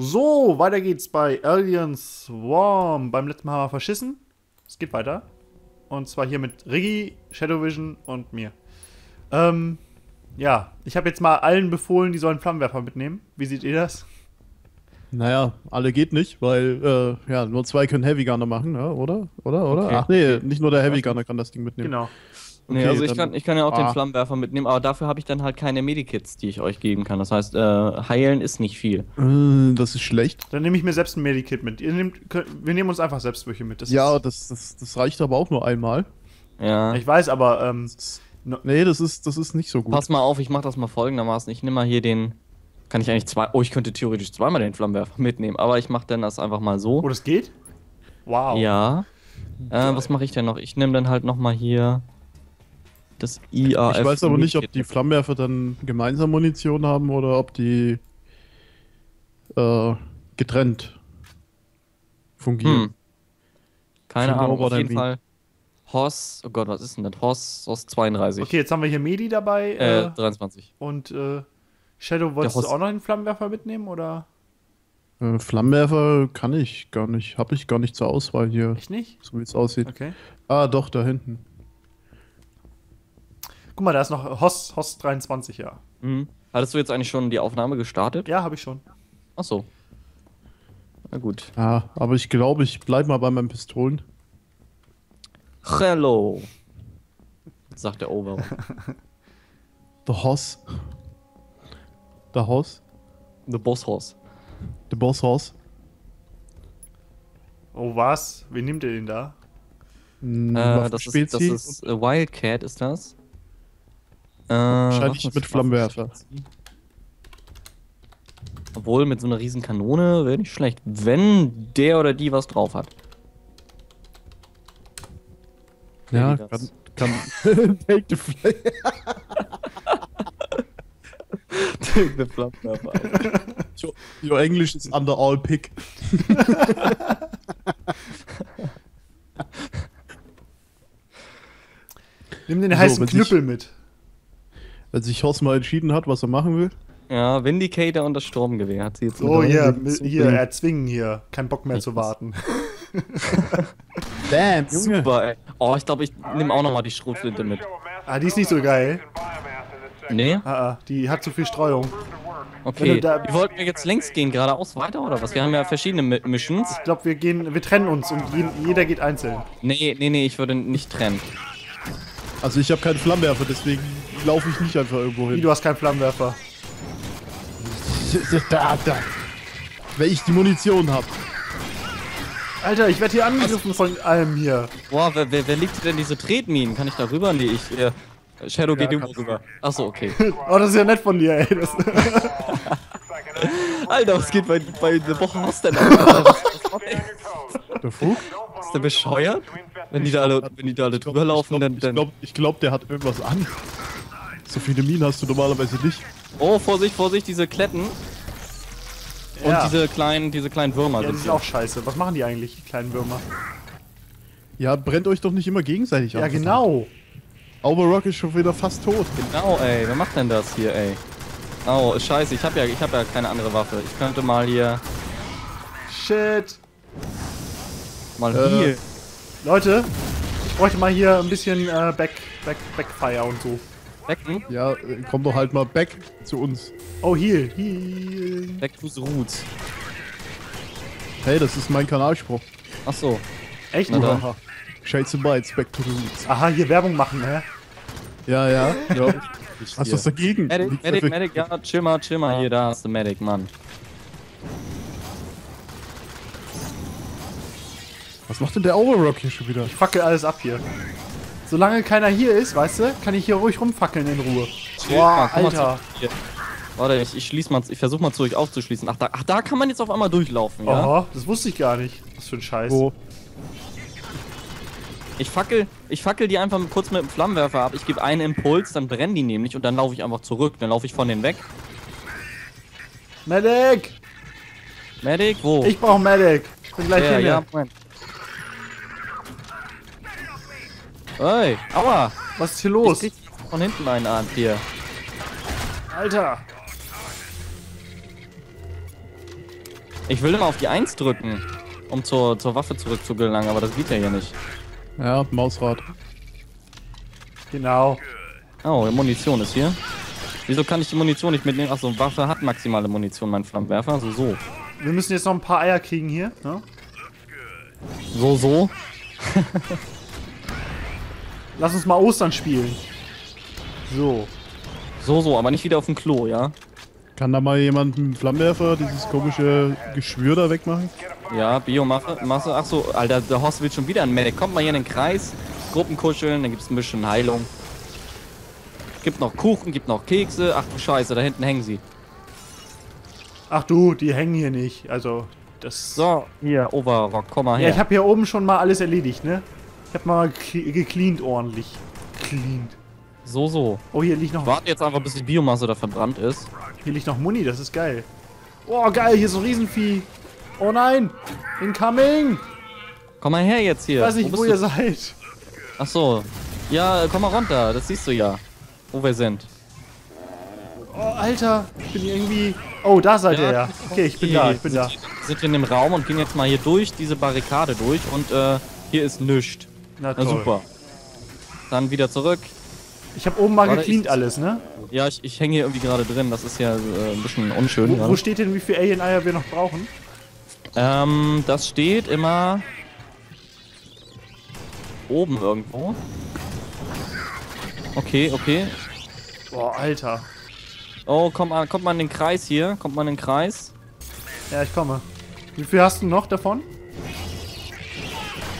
So, weiter geht's bei Alien Swarm. Beim letzten Mal haben wir verschissen. Es geht weiter. Und zwar hier mit Riggi, Shadow Vision und mir. Ja, ich habe jetzt mal allen befohlen, die sollen Flammenwerfer mitnehmen. Wie seht ihr das? Naja, alle geht nicht, weil ja, nur zwei können Heavy Gunner machen, ja, oder? Okay. Ach nee, nicht nur der Heavy Gunner kann das Ding mitnehmen. Genau. Okay, nee, also ich kann ja auch den Flammenwerfer mitnehmen, aber dafür habe ich dann halt keine Medikits, die ich euch geben kann. Das heißt, heilen ist nicht viel. Das ist schlecht. Dann nehme ich mir selbst ein Medikit mit. Wir nehmen uns einfach selbst welche mit. Das ja, das reicht aber auch nur einmal. Ja. Ich weiß, aber nee, das ist nicht so gut. Pass mal auf, ich mache das mal folgendermaßen. Ich nehme mal hier den... Kann ich eigentlich zwei... Oh, ich könnte theoretisch zweimal den Flammenwerfer mitnehmen, aber ich mache dann das einfach mal so. Oh, das geht? Wow. Ja. Was mache ich denn noch? Ich nehme dann halt nochmal hier... Das IAF. Ich weiß aber nicht, ob die Flammenwerfer dann gemeinsam Munition haben oder ob die getrennt fungieren. Keine Ahnung, auf jeden Fall. Hoss, oh Gott, was ist denn das? Hoss 32. Okay, jetzt haben wir hier Medi dabei. 23. Und Shadow, wolltest du auch noch einen Flammenwerfer mitnehmen, oder? Flammenwerfer kann ich gar nicht. Habe ich gar nicht zur Auswahl hier. Echt nicht? So wie es aussieht. Okay. Ah, doch, da hinten. Guck mal, da ist noch Hoss 23, ja. Mhm. Hattest du jetzt eigentlich schon die Aufnahme gestartet? Ja, habe ich schon. Ach so. Na gut. Ja, aber ich glaube, ich bleib mal bei meinen Pistolen. Hello, sagt der Overrock. The Hoss. The Hoss. The Boss Hoss. The Boss Hoss. Oh was? Wie nimmt ihr den da? Das ist Wildcat, ist das? Wahrscheinlich mit Flammenwerfer. Obwohl, mit so einer riesen Kanone wäre nicht schlecht, wenn der oder die was drauf hat. Ja, kann take the flame. Take the Flammenwerfer. Your English is under all pick. Nimm den heißen Knüppel mit. Weil sich Hoss mal entschieden hat, was er machen will. Ja, Vindicator und das Sturmgewehr hat sie jetzt. Oh ja, hier, erzwingen hier. Kein Bock mehr zu warten. Bam, Junge. Super, ey. Oh, ich glaube, ich nehme auch nochmal die Schrotflinte mit. Ah, die ist nicht so geil. Nee? Ah, die hat zu viel Streuung. Okay, wollten wir jetzt längs gehen, geradeaus weiter oder was? Wir haben ja verschiedene Missions. Ich glaube, wir trennen uns und jeder geht einzeln. Nee, ich würde nicht trennen. Also ich habe keinen Flammenwerfer, deswegen laufe ich nicht einfach irgendwo hin. Du hast keinen Flammenwerfer. Da. Wenn ich die Munition habe. Alter, ich werde hier angegriffen von allem hier. Boah, wer liegt denn diese Tretminen? Kann ich da rüber? Nee, Shadow geht irgendwo rüber. Achso, okay. Oh, das ist ja nett von dir, ey. Alter, was geht bei The Woche aus denn? Der Fug? Ist der bescheuert? Wenn die da alle drüber laufen, dann... Ich glaub, der hat irgendwas an. So viele Minen hast du normalerweise nicht. Oh, Vorsicht, diese Kletten. Ja. Und diese kleinen Würmer. Ja, das ist auch scheiße. Was machen die eigentlich, die kleinen Würmer? Ja, brennt euch doch nicht immer gegenseitig an. Ja, genau. Overrock ist schon wieder fast tot. Genau, ey. Wer macht denn das hier, ey? Oh, scheiße. Ich hab ja keine andere Waffe. Ich könnte mal hier... Shit. Mal hier. Leute, ich bräuchte mal hier ein bisschen Backfire und so. Backen? Ja, komm doch halt mal back zu uns. Oh, heal. Back to the roots. Hey, das ist mein Kanalspruch. Ach so. Echt? Shadesinbytes, back to the roots. Aha, hier Werbung machen, hä? Ja. Hast du was dagegen? Medic, ja, chill mal. Hier, da hast du Medic, Mann. Was macht denn der Overrock hier schon wieder? Ich fackel alles ab hier. Solange keiner hier ist, weißt du, kann ich hier ruhig rumfackeln in Ruhe. Boah, Alter. Warte, ich schließ mal, ich versuch mal zu euch aufzuschließen. Ach, da kann man jetzt auf einmal durchlaufen, ja? Aha, das wusste ich gar nicht. Was für ein Scheiß. Oh. Ich fackel die einfach kurz mit dem Flammenwerfer ab. Ich gebe einen Impuls, dann brennen die nämlich und dann laufe ich einfach zurück. Dann laufe ich von denen weg. Medic, wo? Ich brauche Medic. Ich bin gleich hier. Ja, Moment. Ey, aua! Was ist hier los? Ich krieg von hinten einen an hier. Alter! Ich will immer auf die 1 drücken, um zur Waffe zurückzugelangen, aber das geht ja hier nicht. Ja, Mausrad. Genau. Oh, Munition ist hier. Wieso kann ich die Munition nicht mitnehmen? Achso, Waffe hat maximale Munition, mein Flammenwerfer. Also so. Wir müssen jetzt noch ein paar Eier kriegen hier. Ne? So, so. Lass uns mal Ostern spielen. So. So, so, aber nicht wieder auf dem Klo, ja? Kann da mal jemand mit dem Flammenwerfer dieses komische Geschwür da wegmachen? Ja, Biomasse. Achso, Alter, der Horst will schon wieder ein Medic. Kommt mal hier in den Kreis, Gruppenkuscheln, dann gibt's ein bisschen Heilung. Gibt noch Kuchen, gibt noch Kekse. Ach du Scheiße, da hinten hängen sie. Ach du, die hängen hier nicht. Also, das... So, hier, Overrock, komm mal her. Ja, ich habe hier oben schon mal alles erledigt, ne? Ich habe mal gecleant ordentlich. Cleant. So, so. Oh, hier liegt noch... Warten jetzt einfach, bis die Biomasse da verbrannt ist. Hier liegt noch Muni, das ist geil. Oh, geil, hier ist ein Riesenvieh. Oh nein, incoming. Komm mal her jetzt hier. Ich weiß nicht, wo ihr seid. Ach so. Ja, komm mal runter, das siehst du ja. Wo wir sind. Oh, Alter, ich bin irgendwie... Oh, da seid ihr ja. Okay, ich bin da, ich bin da. Sind wir in dem Raum und gehen jetzt mal hier durch, diese Barrikade durch und hier ist nichts. Na toll. Na super. Dann wieder zurück. Ich habe oben mal gecleant alles, ne? Ja, ich hänge hier irgendwie gerade drin, das ist ja ein bisschen unschön. Wo steht denn, wie viele Alien-Eier wir noch brauchen? Das steht immer... oben irgendwo. Okay, okay. Boah, Alter. Oh, kommt mal in den Kreis hier. Kommt mal in den Kreis. Ja, ich komme. Wie viel hast du noch davon?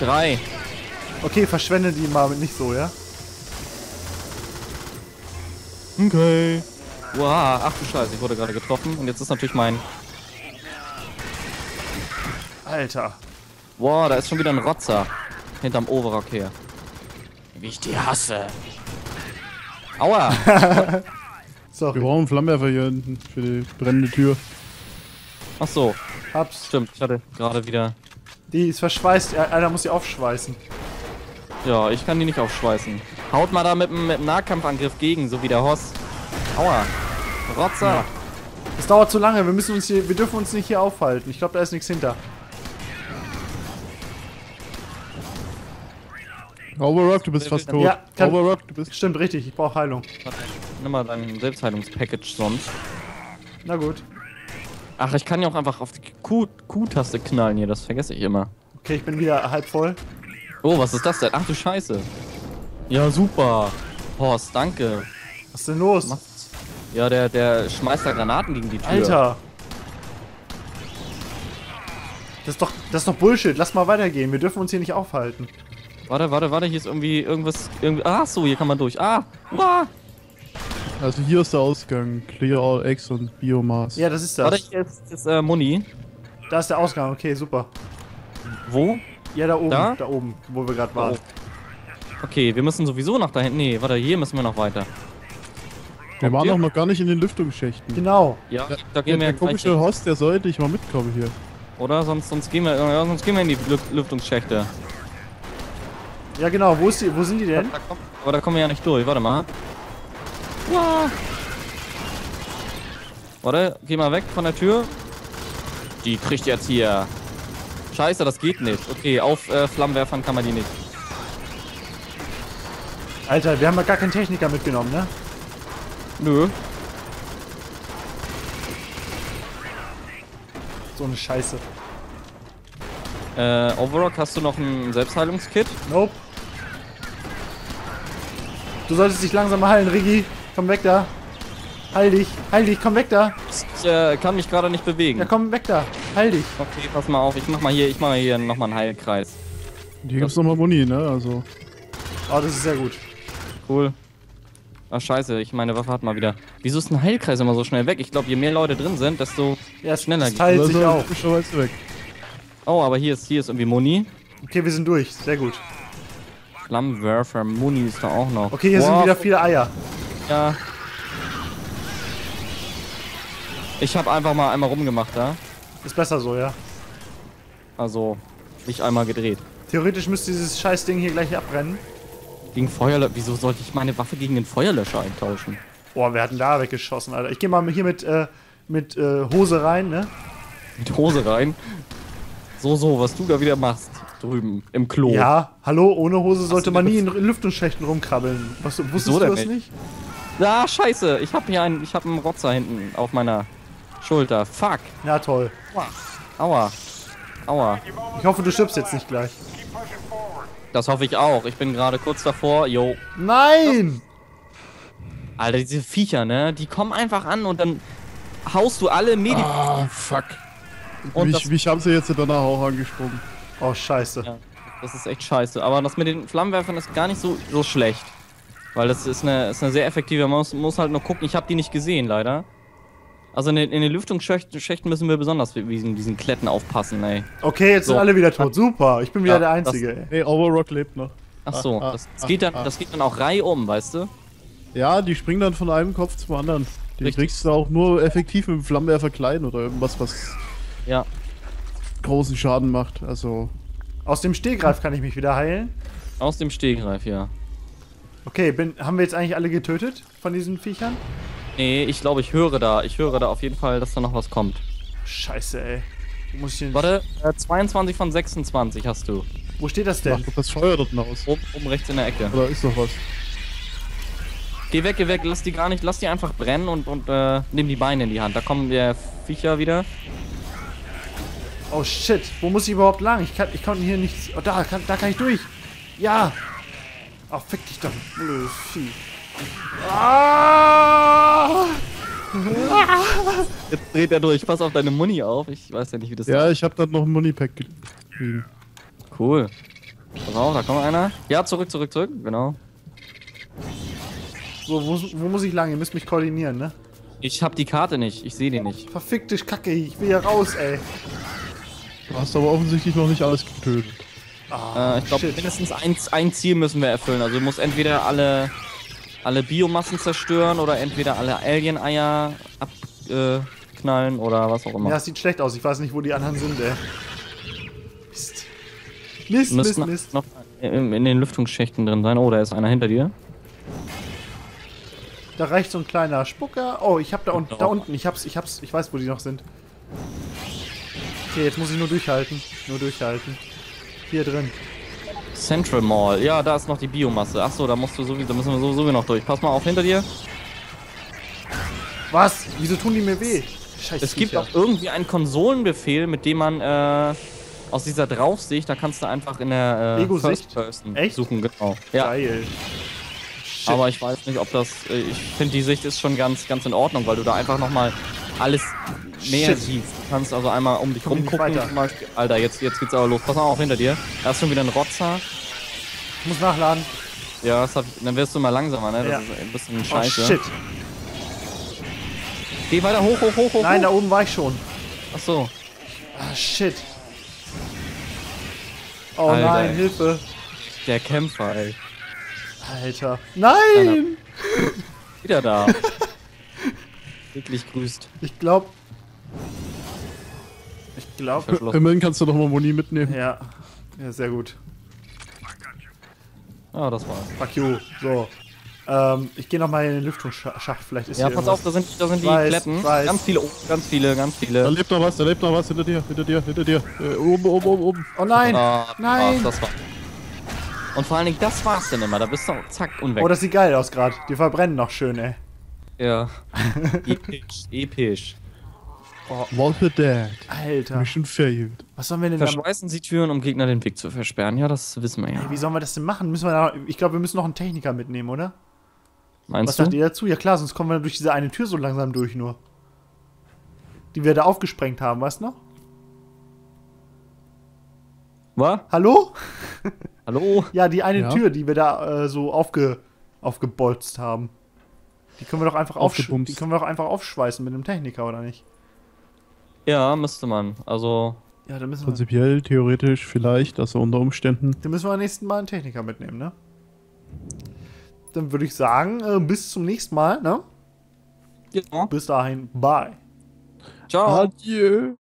3. Okay, verschwende die mal nicht so, ja? Okay. Wow, ach du Scheiße, ich wurde gerade getroffen. Und jetzt ist natürlich mein... Alter. Wow, da ist schon wieder ein Rotzer. Hinterm Overrock her. Wie ich die hasse. Aua! Sorry. Wir brauchen einen Flammenwerfer hier hinten für die brennende Tür. Ach so. Hab's. Stimmt, ich hatte gerade wieder... Die ist verschweißt, einer muss sie aufschweißen. Ja, ich kann die nicht aufschweißen. Haut mal da mit dem Nahkampfangriff gegen, so wie der Hoss. Aua. Rotzer. Ja. Das dauert zu lange, wir dürfen uns nicht hier aufhalten. Ich glaube, da ist nichts hinter. Overrock, du bist fast tot. Ja, Overrock, du bist... Stimmt, richtig, ich brauche Heilung. Nimm mal dein Selbstheilungspackage sonst. Na gut. Ach, ich kann ja auch einfach auf die Q-Taste knallen hier, das vergesse ich immer. Okay, ich bin wieder halb voll. Oh, was ist das denn? Ach du Scheiße. Ja, super. Horst, danke. Was ist denn los? Ja, der schmeißt da Granaten gegen die Tür. Alter. Das ist doch Bullshit, lass mal weitergehen, wir dürfen uns hier nicht aufhalten. Warte, hier ist irgendwie irgendwas... Ach so, hier kann man durch. Ah! Also hier ist der Ausgang. Clear all eggs und Biomass. Ja, das ist das. Warte, hier ist Muni. Da ist der Ausgang, okay, super. Wo? Ja, da oben, da oben, wo wir gerade waren. Okay, wir müssen sowieso nach da hinten. Nee, warte, hier müssen wir noch weiter. Wir waren doch noch gar nicht in den Lüftungsschächten. Genau. Ja, da gehen wir der komische Host, der sollte ich mal mitkommen hier. Oder? Sonst gehen wir in die Lüftungsschächte. Ja genau, wo sind die denn? Aber da kommen wir ja nicht durch, warte mal. Wow. Warte, geh mal weg von der Tür. Die kriegt jetzt hier... Scheiße, das geht nicht. Okay, auf Flammenwerfern kann man die nicht. Alter, wir haben ja gar keinen Techniker mitgenommen, ne? Nö. So eine Scheiße. Overrock, hast du noch ein Selbstheilungskit? Nope. Du solltest dich langsam heilen, Riggi. Komm weg da. Heil dich, komm weg da. Ich kann mich gerade nicht bewegen. Ja, komm weg da. Heil dich. Okay, pass mal auf. Ich mach mal hier nochmal einen Heilkreis. Hier gibt's nochmal Muni, ne? Also. Oh, das ist sehr gut. Cool. Ach, scheiße. Meine Waffe hat mal wieder. Wieso ist ein Heilkreis immer so schnell weg? Ich glaube, je mehr Leute drin sind, desto schneller geht's. Teilt sich auch. Oh, aber hier ist irgendwie Muni. Okay, wir sind durch. Sehr gut. Flammenwerfer, Muni ist da auch noch. Okay, hier sind wieder viele Eier. Ja. Ich habe einfach mal einmal rumgemacht da. Ja? Ist besser so, ja. Also, nicht einmal gedreht. Theoretisch müsste dieses Scheißding hier gleich abbrennen. Gegen Feuerlöscher. Wieso sollte ich meine Waffe gegen den Feuerlöscher eintauschen? Boah, wir hatten da weggeschossen, Alter. Ich gehe mal hier mit Hose rein, ne? die Hose rein. So, was du da wieder machst, drüben im Klo. Ja, hallo, ohne Hose sollte man nie in Lüftungsschächten rumkrabbeln. Wusstest du das nicht? Ah, scheiße, ich hab hier einen, ich hab einen Rotzer hinten auf meiner Schulter. Fuck. Na toll. Aua. Aua. Ich hoffe, du stirbst jetzt nicht gleich. Das hoffe ich auch. Ich bin gerade kurz davor. Jo. Nein! Alter, diese Viecher, ne? Die kommen einfach an und dann haust du alle Medien. Ah, fuck. Und mich haben sie jetzt danach auch angesprungen. Oh, scheiße. Ja, das ist echt scheiße. Aber das mit den Flammenwerfern ist gar nicht so schlecht. Weil das ist eine sehr effektive. Man muss halt nur gucken. Ich habe die nicht gesehen, leider. Also in den Lüftungsschächten müssen wir besonders wegen diesen Kletten aufpassen, ey. Okay, jetzt sind alle wieder tot. Super, ich bin wieder der Einzige, ey. Nee, Overrock lebt noch. Ach so, das geht dann auch reihum, weißt du? Ja, die springen dann von einem Kopf zum anderen. Die kriegst du auch nur effektiv mit dem Flammenwerfer klein oder irgendwas, was großen Schaden macht, also... Aus dem Stehgreif kann ich mich wieder heilen? Aus dem Stehgreif, ja. Okay, haben wir jetzt eigentlich alle getötet von diesen Viechern? Nee, ich glaube, ich höre da auf jeden Fall, dass da noch was kommt. Scheiße, ey. Muss ich denn... Warte, 22 von 26 hast du. Wo steht das denn? Mach doch das Feuer dort aus. Oben rechts in der Ecke. Da ist doch was. Geh weg, lass die einfach brennen und nimm die Beine in die Hand. Da kommen der Viecher wieder. Oh shit, wo muss ich überhaupt lang? Ich kann hier nichts... Oh, da kann ich durch. Ja. Ach, fick dich doch, blöd Vieh. Ah! Jetzt dreht er durch. Pass auf deine Muni auf. Ich weiß ja nicht, wie das ist. Ja, ich hab da noch ein Muni-Pack. Cool. Pass auf, da kommt einer. Ja, zurück. Genau. So, wo muss ich lang? Ihr müsst mich koordinieren, ne? Ich hab die Karte nicht. Ich sehe die nicht. Verfickte Kacke. Ich will hier raus, ey. Du hast aber offensichtlich noch nicht alles getötet. Ah, ich glaube, mindestens ein Ziel müssen wir erfüllen. Also, du musst entweder alle Biomassen zerstören oder entweder alle Alien-Eier abknallen oder was auch immer. Ja, das sieht schlecht aus. Ich weiß nicht, wo die anderen sind, ey. Mist. Noch in den Lüftungsschächten drin sein. Oh, da ist einer hinter dir. Da reicht so ein kleiner Spucker. Oh, ich hab da unten. Ich weiß, wo die noch sind. Okay, jetzt muss ich nur durchhalten. Hier drin. Central Mall. Ja, da ist noch die Biomasse. Achso, da müssen wir sowieso noch durch. Pass mal auf, hinter dir. Was? Wieso tun die mir weh? Scheiße. Es gibt auch irgendwie einen Konsolenbefehl, mit dem man aus dieser Draufsicht, da kannst du einfach in der Ego-Sicht suchen. Genau. Ja. Geil. Shit. Aber ich weiß nicht, ob das... ich finde, die Sicht ist schon ganz in Ordnung, weil du da einfach nochmal alles mehr siehst. Du kannst also einmal um dich rumgucken. Alter, jetzt geht's aber los. Pass mal auf, hinter dir. Da ist schon wieder ein Rotzer. Ich muss nachladen. Ja, dann wirst du mal langsamer, ne? Das ist ein bisschen scheiße. Oh, shit. Geh weiter hoch. Nein, da oben war ich schon. Ach so. Ah, shit. Oh Alter, nein, Hilfe. Der Kämpfer, ey. Alter. Nein! Wieder da. Wirklich grüßt. Ich glaube... Immerhin kannst du doch mal Moni mitnehmen. Ja, sehr gut. Ah, das war's. Fuck you. So. Ich gehe nochmal in den Lüftungsschacht. Vielleicht ist ja, pass auf, da sind die Kletten. Ganz viele. Da lebt noch was. Hinter dir. Oben. Oh nein! Nein! Das war's. Und vor allen Dingen, das war's denn immer. Da bist du zack und weg. Oh, das sieht geil aus gerade. Die verbrennen noch schön, ey. Ja. Episch. Oh. What the Dead. Alter. Mission failed. Was sollen wir denn da? Verschweißen Sie Türen, um Gegner den Weg zu versperren. Ja, das wissen wir ja. Hey, wie sollen wir das denn machen? Ich glaube, wir müssen noch einen Techniker mitnehmen, oder? Meinst du? Was sagt ihr dazu? Ja klar, sonst kommen wir durch diese eine Tür so langsam durch nur. Die wir da aufgesprengt haben, weißt du noch? Was? Hallo? Hallo? Ja, die eine Tür, die wir da so aufgebolzt haben. Die können wir doch einfach aufschweißen mit einem Techniker, oder nicht? Ja, müsste man. Also. Ja, da müssen wir. Prinzipiell, theoretisch, vielleicht, also unter Umständen. Dann müssen wir am nächsten Mal einen Techniker mitnehmen, ne? Dann würde ich sagen, bis zum nächsten Mal, ne? Ja. Bis dahin, bye. Ciao. Adieu.